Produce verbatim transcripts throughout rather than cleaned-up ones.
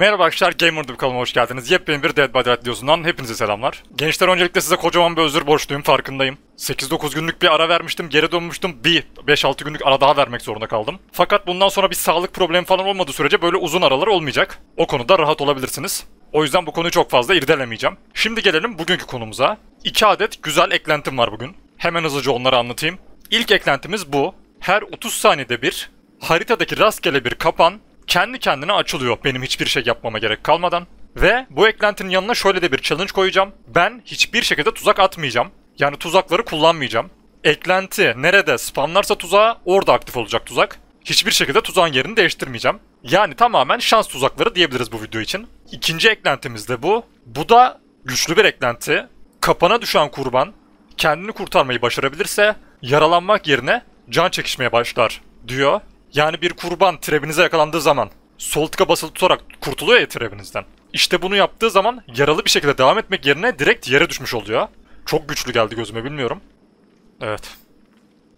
Merhaba arkadaşlar, GamerTube kanalıma hoş geldiniz. Yepyeni bir Dead by Daylight videosundan hepinize selamlar. Gençler, öncelikle size kocaman bir özür borçluyum, farkındayım. sekiz dokuz günlük bir ara vermiştim, geri dönmüştüm. Bir beş altı günlük ara daha vermek zorunda kaldım. Fakat bundan sonra bir sağlık problemi falan olmadığı sürece böyle uzun aralar olmayacak. O konuda rahat olabilirsiniz. O yüzden bu konuyu çok fazla irdelemeyeceğim. Şimdi gelelim bugünkü konumuza. iki adet güzel eklentim var bugün. Hemen hızlıca onları anlatayım. İlk eklentimiz bu. Her otuz saniyede bir haritadaki rastgele bir kapan kendi kendine açılıyor benim hiçbir şey yapmama gerek kalmadan. Ve bu eklentinin yanına şöyle de bir challenge koyacağım. Ben hiçbir şekilde tuzak atmayacağım. Yani tuzakları kullanmayacağım. Eklenti nerede spamlarsa tuzağı orada aktif olacak tuzak. Hiçbir şekilde tuzağın yerini değiştirmeyeceğim. Yani tamamen şans tuzakları diyebiliriz bu video için. İkinci eklentimiz de bu. Bu da güçlü bir eklenti. Kapana düşen kurban kendini kurtarmayı başarabilirse yaralanmak yerine can çekişmeye başlar diyor. Yani bir kurban trebinize yakalandığı zaman sol tıka basılı tutarak kurtuluyor ya trebinizden. İşte bunu yaptığı zaman yaralı bir şekilde devam etmek yerine direkt yere düşmüş oluyor. Çok güçlü geldi gözüme, bilmiyorum. Evet.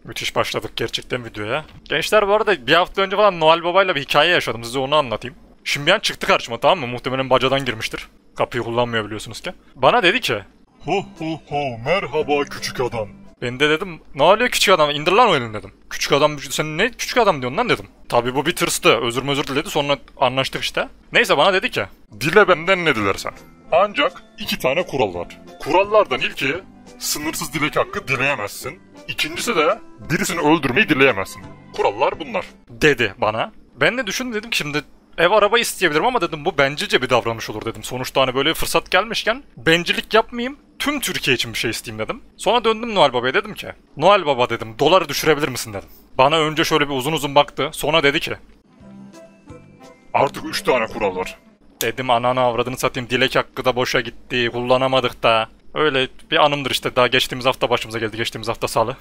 Müthiş başladık gerçekten videoya. Gençler, bu arada bir hafta önce falan Noel Baba'yla bir hikaye yaşadım, size onu anlatayım. Şimdi ben çıktı karşıma, tamam mı? Muhtemelen bacadan girmiştir. Kapıyı kullanmıyor biliyorsunuz ki. Bana dedi ki "Ho ho ho, merhaba küçük adam." Ben de dedim, ne oluyor küçük adam, indir lan o elini dedim. Küçük adam, sen ne küçük adam diyorsun lan dedim. Tabi bu bir tırstı, özür özür diledi, sonra anlaştık işte. Neyse, bana dedi ki, dile benden ne dilersen. Ancak iki tane kural var. Kurallardan ilki, sınırsız dilek hakkı dileyemezsin. İkincisi de, birisini öldürmeyi dileyemezsin. Kurallar bunlar. Dedi bana. Ben de düşündüm, dedim ki şimdi ev araba isteyebilirim ama dedim bu bencilce bir davranış olur dedim. Sonuçta hani böyle bir fırsat gelmişken bencillik yapmayayım. Tüm Türkiye için bir şey isteyeyim dedim. Sonra döndüm Noel Baba'ya, dedim ki Noel Baba dedim, doları düşürebilir misin dedim. Bana önce şöyle bir uzun uzun baktı. Sonra dedi ki artık üç tane kural var. Dedim ananı avradını satayım, dilek hakkı da boşa gitti, kullanamadık da. Öyle bir anımdır işte, daha geçtiğimiz hafta başımıza geldi, geçtiğimiz hafta salı.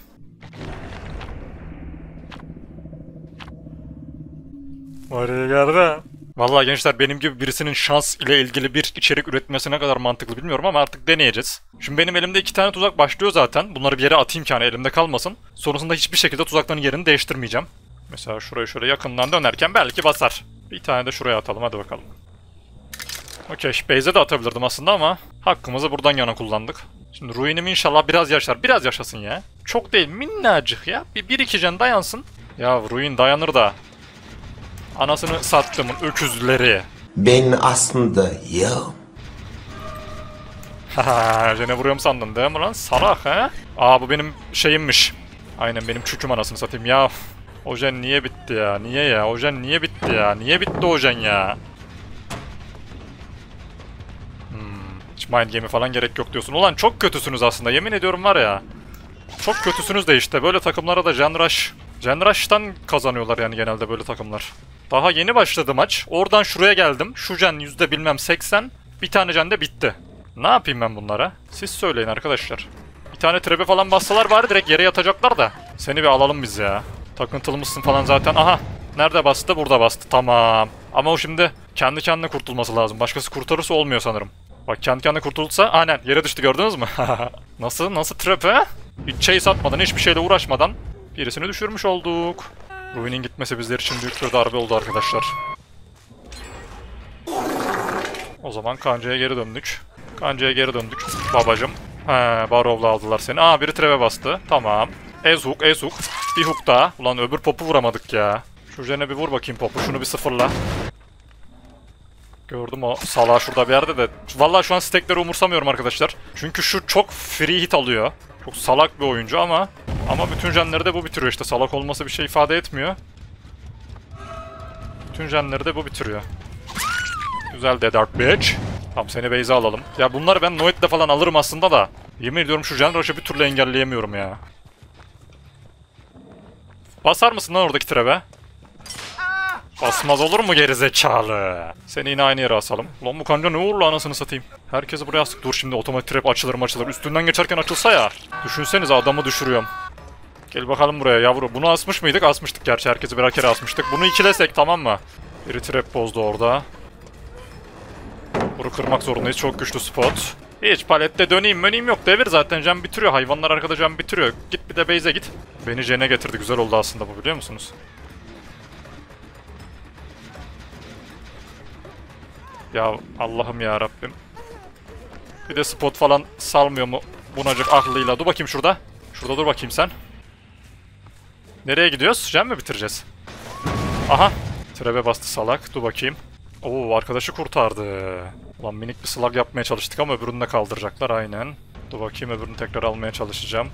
Oraya geldi. Vallahi gençler, benim gibi birisinin şans ile ilgili bir içerik üretmesi ne kadar mantıklı bilmiyorum ama artık deneyeceğiz. Şimdi benim elimde iki tane tuzak başlıyor zaten. Bunları bir yere atayım ki hani elimde kalmasın. Sonrasında hiçbir şekilde tuzakların yerini değiştirmeyeceğim. Mesela şurayı şöyle yakından dönerken belki basar. Bir tane de şuraya atalım, hadi bakalım. Okey, base'e de atabilirdim aslında ama hakkımızı buradan yana kullandık. Şimdi ruinim inşallah biraz yaşar. Biraz yaşasın ya. Çok değil, minnacık ya. Bir, bir iki can dayansın. Ya ruin dayanır da. Anasını sattımın öküzleri. Ben aslında ya. Haha, gene vuruyorum sandın değil mi lan? Salak he? Aa, bu benim şeyimmiş. Aynen, benim çüküm anasını satayım ya. Ojen niye bitti ya? Niye ya? Ojen niye bitti ya? Niye bitti ojen ya? Hmm, hiç mind game'i falan gerek yok diyorsun. Ulan çok kötüsünüz aslında, yemin ediyorum var ya. Çok kötüsünüz de işte böyle takımlara da Gen Rush. Gen Rush'tan kazanıyorlar yani genelde böyle takımlar. Daha yeni başladı maç. Oradan şuraya geldim. Şu gen yüzde bilmem seksen. Bir tane gen de bitti. Ne yapayım ben bunlara? Siz söyleyin arkadaşlar. Bir tane trebe falan bassalar bari, direkt yere yatacaklar da. Seni bir alalım biz ya. Takıntılmışsın falan zaten. Aha. Nerede bastı? Burada bastı. Tamam. Ama o şimdi kendi kendine kurtulması lazım. Başkası kurtarırsa olmuyor sanırım. Bak, kendi kendine kurtulursa aynen yere düştü, gördünüz mü? Nasıl? Nasıl trap he? Hiç şey satmadan, hiçbir şeyle uğraşmadan birisini düşürmüş olduk. Ruin'in gitmesi bizler için büyük bir darbe oldu arkadaşlar. O zaman kancaya geri döndük. Kancaya geri döndük babacım. He, Barov'la aldılar seni. Aa, biri treve bastı. Tamam. Ez hook, ez hook. Bir hook daha. Ulan öbür popu vuramadık ya. Şu jene bir vur bakayım popu. Şunu bir sıfırla. Gördüm o salağı şurada bir yerde de. Vallahi şu an stackleri umursamıyorum arkadaşlar. Çünkü şu çok free hit alıyor. Çok salak bir oyuncu ama ama bütün jenleri de bu bitiriyor işte. Salak olması bir şey ifade etmiyor. Bütün jenleri de bu bitiriyor. Güzel de Dark Bitch. Tamam, seni base'e alalım. Ya bunları ben Noid'le falan alırım aslında da. Yemin ediyorum şu Gen Rush'ı bir türlü engelleyemiyorum ya. Basar mısın lan oradaki trebe? Basmaz olur mu gerizekalı? Seni yine aynı yere asalım. Lan bu kanca ne uğurlu anasını satayım. Herkesi buraya astık. Dur şimdi otomatik trap açılır mı açılır. Üstünden geçerken açılsa ya. Düşünsenize, adamı düşürüyorum. Gel bakalım buraya yavru. Bunu asmış mıydık? Asmıştık gerçi. Herkesi birer kere asmıştık. Bunu ikilesek tamam mı? Biri trap bozdu orada. Bunu kırmak zorundayız. Çok güçlü spot. Hiç palette döneyim döneyim yok. Devir zaten can bitiriyor. Hayvanlar arkada can bitiriyor. Git bir de base'e git. Beni jene getirdi. Güzel oldu aslında bu, biliyor musunuz? Ya Allah'ım ya Rabbim. Bir de spot falan salmıyor mu bunacık aklıyla? Dur bakayım şurada. Şurada dur bakayım sen. Nereye gidiyoruz? Cem mi bitireceğiz? Aha. Trebe bastı salak. Dur bakayım. Oo, arkadaşı kurtardı. Lan minik bir slug yapmaya çalıştık ama öbürünü de kaldıracaklar aynen. Dur bakayım, öbürünü tekrar almaya çalışacağım.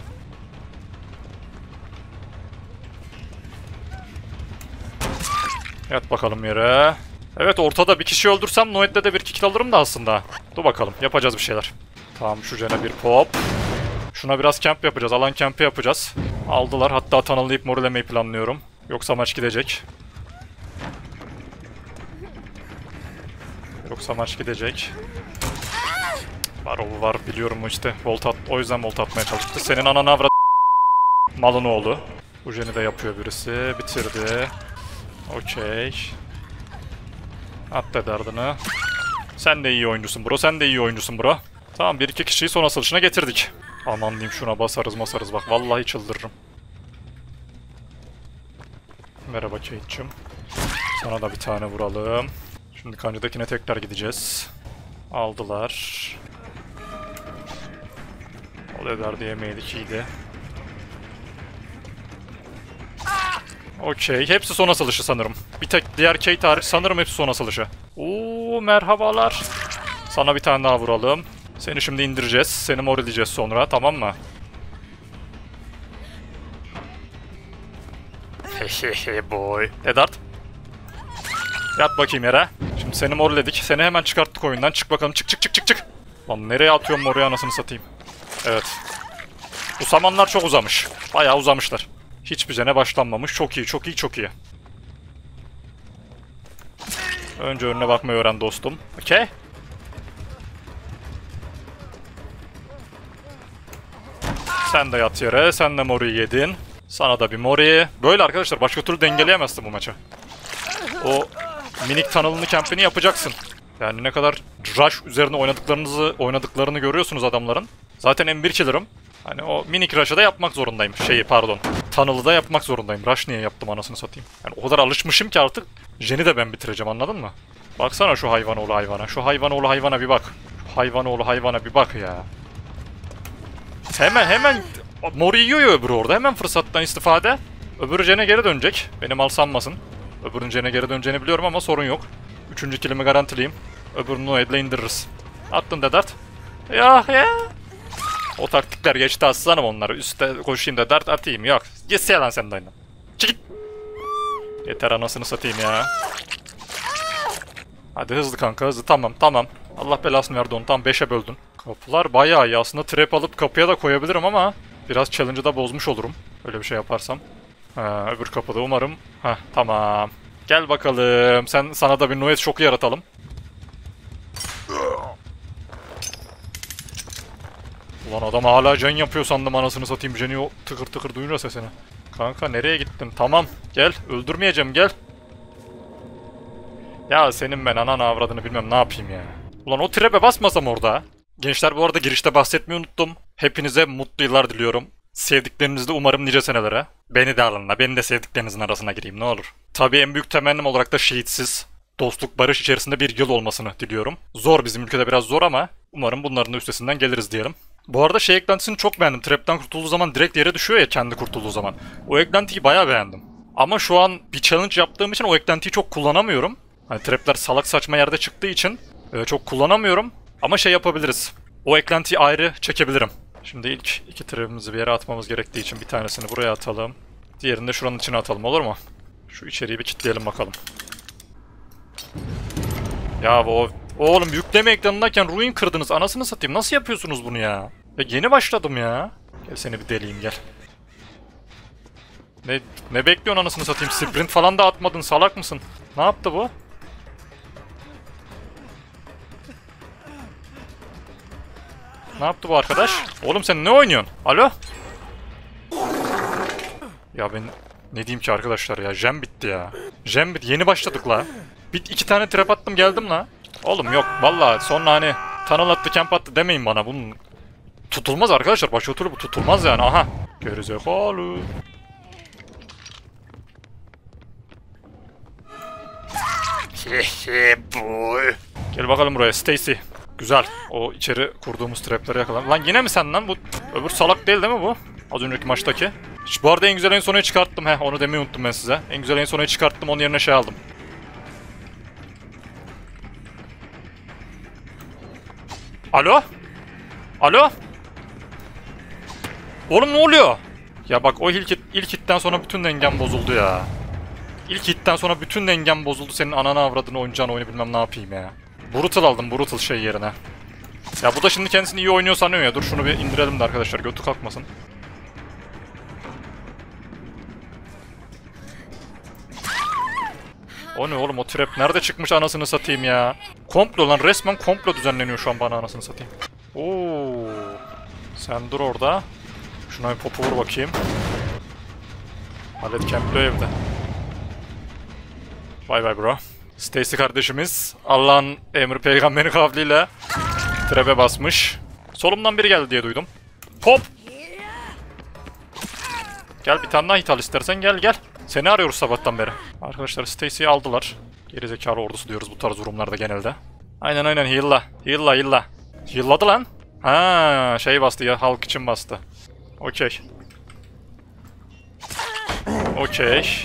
Yat bakalım yere. Evet, ortada bir kişi öldürsem Noet'le de bir kill alırım da aslında. Dur bakalım, yapacağız bir şeyler. Tamam, şu cene bir pop. Şuna biraz camp yapacağız, alan camp'i yapacağız. Aldılar, hatta tanılayıp morilemeyi planlıyorum. Yoksa maç gidecek. Yoksa maç gidecek. Barov var, biliyorum işte. Volt at, o yüzden volt atmaya çalıştı. Senin ananı avrat... Malın oğlu. Bu jeni de yapıyor birisi, bitirdi. Okey. At da dardını. Sen de iyi oyuncusun bro, sen de iyi oyuncusun bro. Tamam, bir iki kişiyi son asılışına getirdik. Aman diyeyim, şuna basarız masarız bak, vallahi çıldırırım. Merhaba Kate'cim. Sana da bir tane vuralım. Şimdi kancadakine tekrar gideceğiz. Aldılar. Al eder diyemeyedik, iyiydi. Okey, hepsi son asılışı sanırım. Bir tek diğer Kate hariç sanırım hepsi son asılışı. Oo, merhabalar. Sana bir tane daha vuralım. Seni şimdi indireceğiz. Seni mor edeceğiz sonra, tamam mı? Hehehe boy. Edard. Yat bakayım yere. Şimdi seni morledik. Seni hemen çıkarttık oyundan. Çık bakalım. Çık çık çık çık çık. Lan nereye atıyorum moru anasını satayım. Evet. Bu samanlar çok uzamış. Bayağı uzamışlar. Hiçbir cene başlanmamış. Çok iyi, çok iyi, çok iyi. Önce önüne bakmayı öğren dostum. Okey. Sen de yat yere. Sen de moru yedin. Sana da bir mori. Böyle arkadaşlar. Başka türlü dengeleyemezsin bu maçı. O... Minik tunnel'ını, camp'ini yapacaksın. Yani ne kadar rush üzerine oynadıklarınızı, oynadıklarını görüyorsunuz adamların. Zaten M bir killer'ım. Hani o minik rush'ı da yapmak zorundayım. Şeyi pardon. Tunnel'ı da yapmak zorundayım. Rush niye yaptım anasını satayım. Yani o kadar alışmışım ki artık Jen'i de ben bitireceğim, anladın mı? Baksana şu hayvan oğlu hayvana. Şu hayvan oğlu hayvana bir bak. Şu hayvan oğlu hayvana bir bak ya. Hemen hemen mori yiyor ya öbürü orada. Hemen fırsattan istifade. Öbürü Jen'e geri dönecek. Benim al sanmasın. Öbürünün cene geri döneceğini biliyorum ama sorun yok. Üçüncü kilimi garantileyim. Öbürünü o edle indiririz. Attın Dedert. Ya ya. O taktikler geçti aslanım onları. Üste koşayım Dedert atayım. Yok. Gitse lan sen de oyna. Çık. Yeter anasını satayım ya. Hadi hızlı kanka hızlı. Tamam tamam. Allah belasını verdi onu. Tam beşe böldün. Kapılar bayağı iyi. Aslında trap alıp kapıya da koyabilirim ama biraz challenge'ı da bozmuş olurum. Öyle bir şey yaparsam. Ha, öbür kapıda umarım. Ha tamam. Gel bakalım. Sen sana da bir noise şoku yaratalım. Ulan adam hala can yapıyor sandım anasını satayım. Jen'i o tıkır tıkır duyunca sesini. Kanka nereye gittin? Tamam. Gel. Öldürmeyeceğim gel. Ya senin ben ananı avradını bilmem ne yapayım ya. Ulan o trap'e basmasam orada. Gençler bu arada girişte bahsetmeyi unuttum. Hepinize mutlu yıllar diliyorum. Sevdiklerinizde umarım nice senelere. Beni de alınla, beni de sevdiklerinizin arasına gireyim ne olur. Tabii en büyük temennim olarak da şehitsiz, dostluk, barış içerisinde bir yıl olmasını diliyorum. Zor, bizim ülkede biraz zor ama umarım bunların da üstesinden geliriz diyelim. Bu arada şey eklentisini çok beğendim. Trap'ten kurtulduğu zaman direkt yere düşüyor ya kendi kurtulduğu zaman. O eklentiyi bayağı beğendim. Ama şu an bir challenge yaptığım için o eklentiyi çok kullanamıyorum. Hani trap'ler salak saçma yerde çıktığı için çok kullanamıyorum. Ama şey yapabiliriz. O eklentiyi ayrı çekebilirim. Şimdi ilk iki trap'imizi bir yere atmamız gerektiği için bir tanesini buraya atalım. Diğerini de şuranın içine atalım, olur mu? Şu içeriği bir kilitleyelim bakalım. Ya o oğlum yükleme ekranındayken ruin kırdınız. Anasını satayım. Nasıl yapıyorsunuz bunu ya? Ya yeni başladım ya. Gel seni bir deliyim gel. Ne, ne bekliyorsun anasını satayım? Sprint falan da atmadın. Salak mısın? Ne yaptı bu? Ne yaptı bu arkadaş? Oğlum sen ne oynuyorsun? Alo? Ya ben ne diyeyim ki arkadaşlar ya? Jem bitti ya. Jem bitti. Yeni başladık la. Bir, iki tane trap attım geldim la. Oğlum yok valla sonra hani tunnel attı, camp attı demeyin bana. Bunun tutulmaz arkadaşlar. Başka türlü bu tutulmaz yani. Aha. Gerizekalı. Gel bakalım buraya Stacy. Güzel. O içeri kurduğumuz trapleri yakalan. Lan yine mi sen lan? Bu öbür salak değil değil mi bu? Az önceki maçtaki. Bu arada en güzel en sonuyu çıkarttım. Heh, onu demeyi unuttum ben size. En güzel en sonuyu çıkarttım. Onun yerine şey aldım. Alo? Alo? Oğlum ne oluyor? Ya bak o ilk, hit, ilk hitten sonra bütün dengem bozuldu ya. İlk hitten sonra bütün dengem bozuldu. Senin ananı avradını oynayacağını oyunu bilmem ne yapayım ya. Brutal aldım. Brutal şey yerine. Ya bu da şimdi kendisini iyi oynuyor sanıyor ya. Dur şunu bir indirelim de arkadaşlar. Götü kalkmasın. O ne oğlum o trap? Nerede çıkmış anasını satayım ya? Komplo lan. Resmen komplo düzenleniyor şu an bana anasını satayım. Oo. Sen dur orada. Şuna bir popu vur bakayım. Halet kempliyor evde. Bye bye bro. Stacy kardeşimiz Allah'ın emri peygamberin kavliyle trebe basmış. Solumdan biri geldi diye duydum. Pop! Gel bir tane daha hit al istersen gel gel. Seni arıyoruz sabahtan beri. Arkadaşlar Stacy'yi aldılar. Gerizekalı ordusu diyoruz bu tarz durumlarda genelde. Aynen aynen healla. Healla healla. Healladı lan. Ha, şey bastı ya halk için bastı. Okey. Okey.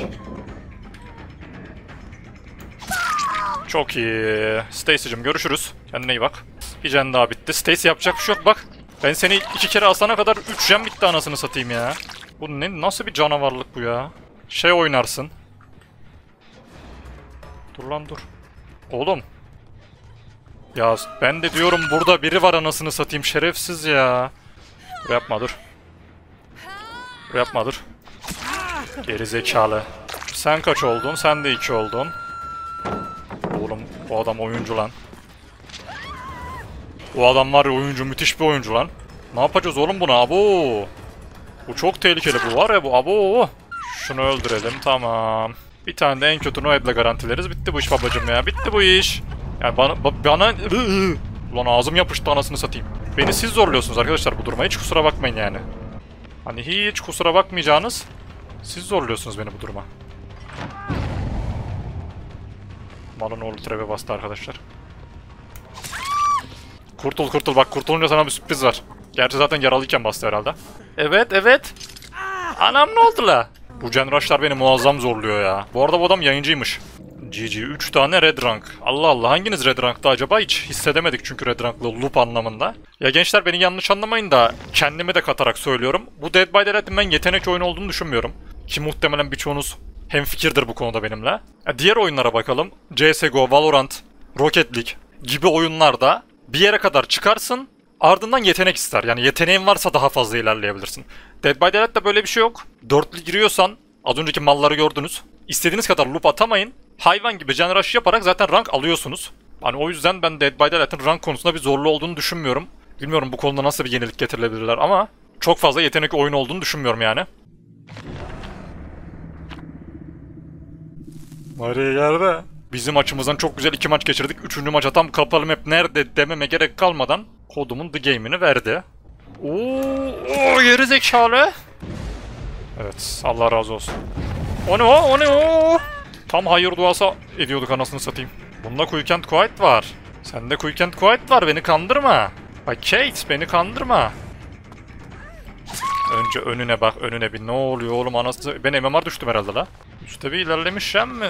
Çok iyi. Stacy'cim görüşürüz. Kendine iyi bak. Bir can daha bitti. Stacy yapacak bir şey yok bak. Ben seni iki kere asana kadar üç can bitti anasını satayım ya. Bu ne? Nasıl bir canavarlık bu ya? Şey oynarsın. Dur lan dur. Oğlum. Ya ben de diyorum burada biri var anasını satayım. Şerefsiz ya. Dur yapma dur. Dur yapma dur. Gerizekalı. Sen kaç oldun? Sen de iki oldun. Oğlum bu adam oyuncu lan. Bu adam var ya oyuncu, müthiş bir oyuncu lan. Ne yapacağız oğlum buna? Abo. Bu çok tehlikeli bu var ya bu. Abo. Şunu öldürelim tamam. Bir tane de en kötü Noel'le garantileriz. Bitti bu iş babacım ya. Bitti bu iş. Yani bana... bana... Ulan ağzım yapıştı anasını satayım. Beni siz zorluyorsunuz arkadaşlar bu duruma. Hiç kusura bakmayın yani. Hani hiç kusura bakmayacağınız. Siz zorluyorsunuz beni bu duruma. Malın oğlu trebe bastı arkadaşlar. Kurtul kurtul bak kurtulunca sana bir sürpriz var. Gerçi zaten yaralıyken bastı herhalde. Evet evet. Anam ne oldu la? Bu genrush'lar beni muazzam zorluyor ya. Bu arada bu adam yayıncıymış. G G üç tane red rank. Allah Allah hanginiz red rank'ta acaba hiç hissedemedik çünkü red rank'lı loop anlamında. Ya gençler beni yanlış anlamayın da kendimi de katarak söylüyorum. Bu Dead by Daylight'ın ben yetenek oyunu olduğunu düşünmüyorum. Ki muhtemelen birçoğunuz hemfikirdir bu konuda benimle. Ya diğer oyunlara bakalım. C S G O, Valorant, Rocket League gibi oyunlarda bir yere kadar çıkarsın ardından yetenek ister. Yani yeteneğin varsa daha fazla ilerleyebilirsin. Dead by Daylight'da böyle bir şey yok. Dörtlü giriyorsan az önceki malları gördünüz. İstediğiniz kadar loop atamayın. Hayvan gibi gen rush yaparak zaten rank alıyorsunuz. Hani o yüzden ben Dead by Daylight'ın rank konusunda bir zorlu olduğunu düşünmüyorum. Bilmiyorum bu konuda nasıl bir yenilik getirilebilirler ama çok fazla yetenekli oyun olduğunu düşünmüyorum yani. Maria yerde. Bizim açımızdan çok güzel iki maç geçirdik. Üçüncü maça tam kapalı map nerede dememe gerek kalmadan kodumun The Game'ini verdi. Ooo geri zekalı. Evet Allah razı olsun. O ne o? O ne o? Tam hayır duası ediyorduk anasını satayım. Bunda Kuikent Quiet var. Sende Kuikent Quiet var beni kandırma. Bak Kate beni kandırma. Önce önüne bak önüne bir ne oluyor oğlum anasını. Ben M M R düştüm herhalde la. Üste bir ilerlemişem mi?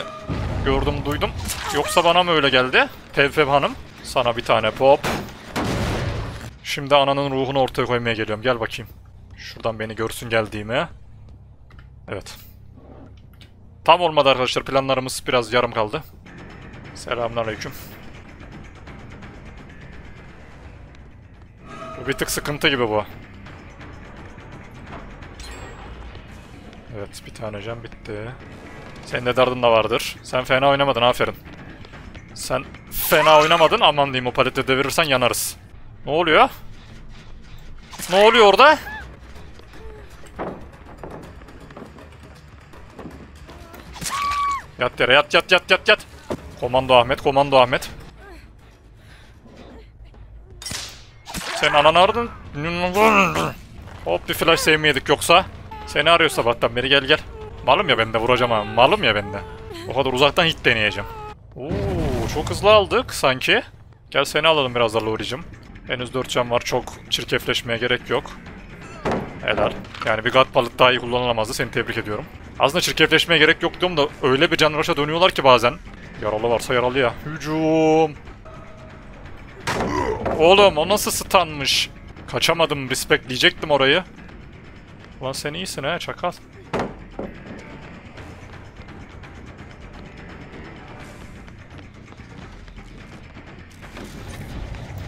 Gördüm duydum. Yoksa bana mı öyle geldi? Tevfeb hanım. Sana bir tane pop. Şimdi ananın ruhunu ortaya koymaya geliyorum. Gel bakayım. Şuradan beni görsün geldiğimi. Evet. Tam olmadı arkadaşlar. Planlarımız biraz yarım kaldı. Selamünaleyküm. Bu bir tık sıkıntı gibi bu. Evet bir tane can bitti. Senin de derdin de vardır. Sen fena oynamadın aferin. Sen fena oynamadın aman diyeyim o paleti devirirsen yanarız. Ne oluyor? Ne oluyor orada? Yat yere yat yat yat yat yat. Komando Ahmet, komando Ahmet. Sen ananı aradın. Hop bir flash sevmeyedik yoksa. Seni arıyor sabahtan beri gel gel. Malım ya bende vuracağım ama malım ya bende. O kadar uzaktan hit deneyeceğim. Oo çok hızlı aldık sanki. Gel seni alalım biraz da Lowry'cim. Henüz dört can var, çok çirkefleşmeye gerek yok. Helal. Yani bir God Pallet daha iyi kullanılamazdı, seni tebrik ediyorum. Aslında çirkefleşmeye gerek yok diyorum da öyle bir can rush'a dönüyorlar ki bazen. Yaralı varsa yaralı ya. Hücum. Oğlum o nasıl stunmış? Kaçamadım, respektleyecektim orayı. Ulan sen iyisin he çakal.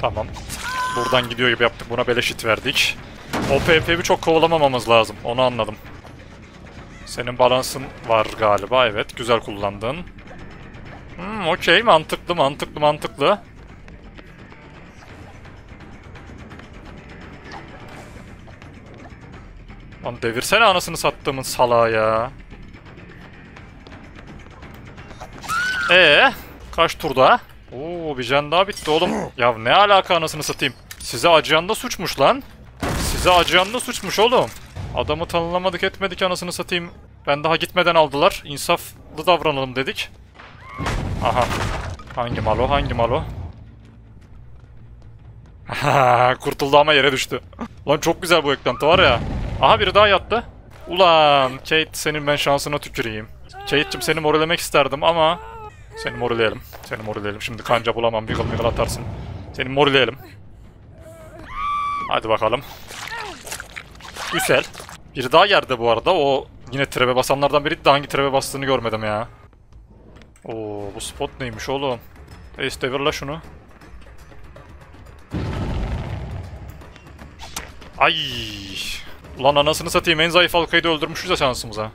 Tamam. Buradan gidiyor gibi yaptık. Buna beleş hit verdik. O P P'yi çok kovalamamamız lazım. Onu anladım. Senin balansın var galiba. Evet. Güzel kullandın. Hmm, okey. Mantıklı, mantıklı, mantıklı. Lan devirsene anasını sattığımın salağı ya. Ee, kaç turda? Oo, bir can daha bitti oğlum. Ya ne alaka anasını satayım. Size acıyan da suçmuş lan. Size acıyan da suçmuş oğlum. Adamı tanılamadık etmedik anasını satayım. Ben daha gitmeden aldılar. İnsaflı davranalım dedik. Aha. Hangi malo, hangi malo? Kurtuldu ama yere düştü. Lan çok güzel bu eklenti var ya. Aha biri daha yattı. Ulan Kate, senin ben şansına tüküreyim. Kate'cim seni moralemek isterdim ama... Seni morileyelim. Seni morileyelim. Şimdi kanca bulamam. Biggle biggle atarsın. Seni morileyelim. Hadi bakalım. Güzel. Biri daha yerde bu arada. O yine trebe basanlardan biriydi de hangi trebe bastığını görmedim ya. Oo, bu spot neymiş oğlum? Ace devirla şunu. Ay. Ulan anasını satayım. En zayıf halkayı da öldürmüşüz de şansımıza.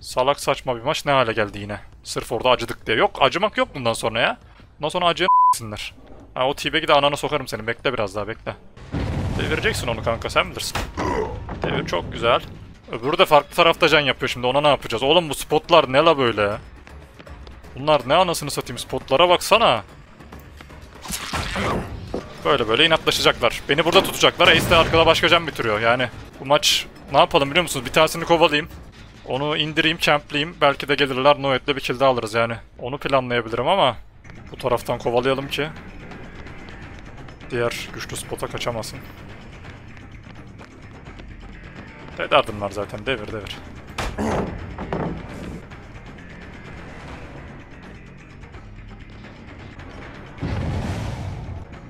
Salak saçma bir maç ne hale geldi yine. Sırf orada acıdık diye. Yok acımak yok bundan sonra ya. Bundan sonra acıya s**sinler. Ha o T-Bag'i de anana sokarım seni. Bekle biraz daha bekle. Devireceksin onu kanka, sen bilirsin. Devir çok güzel. Öbürü de farklı tarafta can yapıyor şimdi, ona ne yapacağız? Oğlum bu spotlar ne la böyle? Bunlar ne anasını satayım, spotlara baksana. Böyle böyle inatlaşacaklar. Beni burada tutacaklar. Ace de arkada başka can bitiriyor yani. Bu maç ne yapalım biliyor musunuz? Bir tanesini kovalayayım. Onu indireyim, campleyeyim. Belki de gelirler, Noet'le bir kill daha alırız yani. Onu planlayabilirim ama bu taraftan kovalayalım ki diğer güçlü spota kaçamasın. Ederdim var zaten. Devir devir.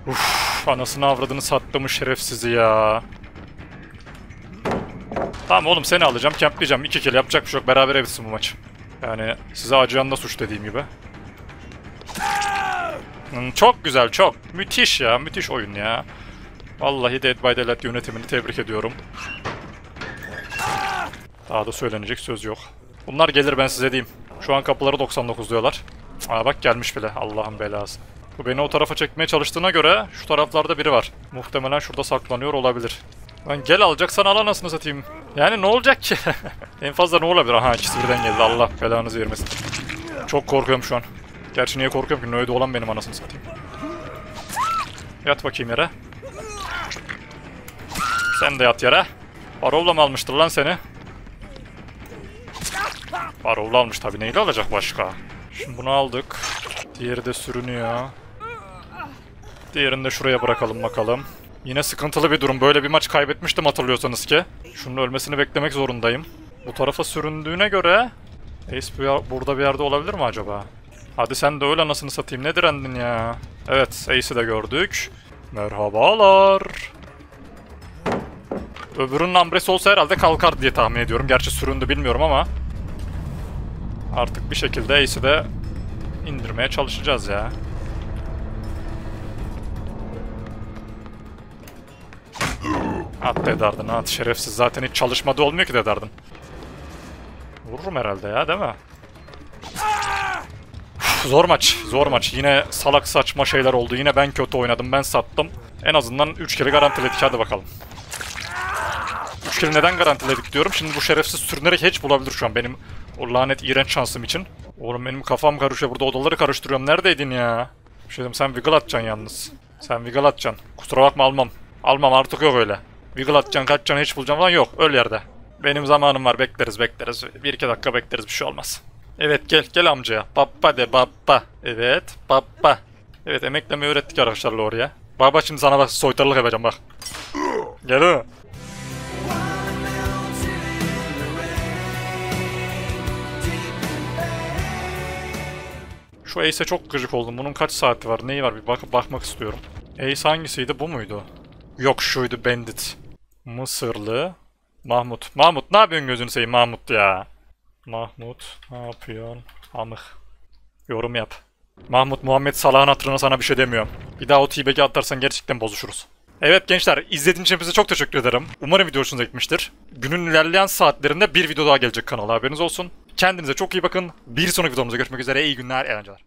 Uff, anasını avradını sattım şerefsizi ya. Tamam oğlum seni alacağım, campleyeceğim. İki kill yapacak bir şey yok. Beraber bitsin bu maç. Yani size acıyan da suç dediğim gibi. Hmm, çok güzel, çok. Müthiş ya, müthiş oyun ya. Vallahi Dead by Daylight yönetimini tebrik ediyorum. Daha da söylenecek söz yok. Bunlar gelir ben size diyeyim. Şu an kapıları doksan dokuz diyorlar. Aa bak gelmiş bile. Allah'ın belası. Bu beni o tarafa çekmeye çalıştığına göre şu taraflarda biri var. Muhtemelen şurada saklanıyor olabilir. Lan gel alacaksan al anasını satayım. Yani ne olacak ki? En fazla ne olabilir? Aha ikisi birden geldi. Allah belanızı vermesin. Çok korkuyorum şu an. Gerçi niye korkuyorum ki? Nöyde olan benim anasını satayım. Yat bakayım yere. Sen de yat yere. Barov'la mı almıştır lan seni? Barov'la almış tabii. Neyle alacak başka? Şimdi bunu aldık. Diğeri de sürünüyor. Diğerini de şuraya bırakalım bakalım. Yine sıkıntılı bir durum. Böyle bir maç kaybetmiştim hatırlıyorsanız ki. Şunun ölmesini beklemek zorundayım. Bu tarafa süründüğüne göre... Ace burada bir yerde olabilir mi acaba? Hadi sen de öyle anasını satayım. Ne direndin ya? Evet, Ace'i de gördük. Merhabalar. Öbürünün ambresi olsa herhalde kalkar diye tahmin ediyorum. Gerçi süründü bilmiyorum ama... Artık bir şekilde Ace'i de indirmeye çalışacağız ya. At dedardın, at şerefsiz. Zaten hiç çalışmadı olmuyor ki dedardın. Vururum herhalde ya değil mi? Uf, zor maç, zor maç. Yine salak saçma şeyler oldu. Yine ben kötü oynadım, ben sattım. En azından üç kere garantiledik, hadi bakalım. üç kere neden garantiledik diyorum. Şimdi bu şerefsiz sürünerek hiç bulabilir şu an benim o lanet iğrenç şansım için. Oğlum benim kafam karışıyor burada, odaları karıştırıyorum. Neredeydin ya? Bir şey dedim, sen wiggle atacaksın yalnız. Sen wiggle atacaksın. Kusura bakma almam. Almam artık, yok öyle. Wiggle atacaksın, kaçacaksın, hiç bulacağım falan yok. Öl yerde. Benim zamanım var, bekleriz bekleriz. bir iki dakika bekleriz, bir şey olmaz. Evet gel gel amcaya. Baba de baba. Evet baba. Evet emeklemeyi öğrettik arkadaşlar Lowry'ye. Baba şimdi sana bak soytarılık yapacağım bak. Gel o. Şu Ace'e çok gıcık oldum. Bunun kaç saati var? Neyi var? Bir bakıp bakmak istiyorum. Ace hangisiydi? Bu muydu? Yok şuydu bandit. Mısırlı. Mahmut. Mahmut ne yapıyorsun gözünü seveyim Mahmut ya. Mahmut ne yapıyorsun? Amık. Yorum yap. Mahmut Muhammed Salah'ın hatırına sana bir şey demiyorum. Bir daha o T-Bag'i atarsan gerçekten bozuşuruz. Evet gençler izlediğiniz için size çok teşekkür ederim. Umarım video hoşunuza gitmiştir. Günün ilerleyen saatlerinde bir video daha gelecek kanala haberiniz olsun. Kendinize çok iyi bakın. Bir sonraki videomuzda görüşmek üzere. İyi günler, eğlenceler.